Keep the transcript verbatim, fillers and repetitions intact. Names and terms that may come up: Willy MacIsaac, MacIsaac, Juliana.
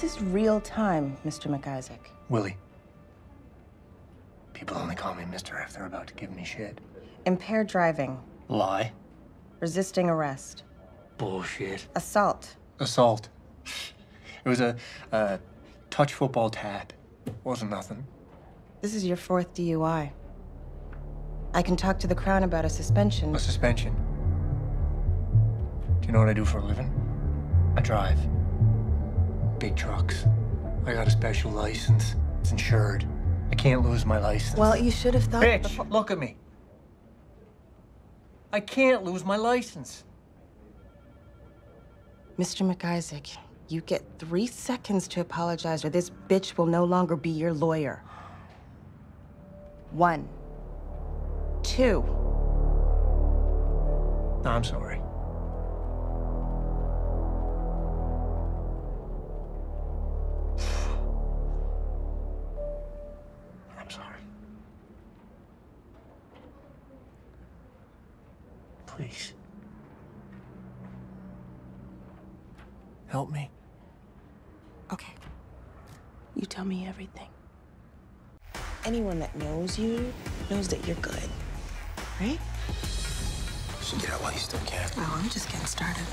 This is real time, Mister MacIsaac. Willie, people only call me mister if they're about to give me shit. Impaired driving. Lie. Resisting arrest. Bullshit. Assault. Assault. It was a, a touch football tat. Wasn't nothing. This is your fourth D U I. I can talk to the Crown about a suspension. A suspension? Do you know what I do for a living? I drive. Big trucks. I got a special license. It's insured. I can't lose my license. Well, you should have thought... Bitch, look at me. I can't lose my license. Mister MacIsaac, you get three seconds to apologize or this bitch will no longer be your lawyer. One. Two. I'm sorry. I'm sorry. Please. Help me. Okay. You tell me everything. Anyone that knows you knows that you're good, right? You should get it while you still can. Oh, I'm just getting started.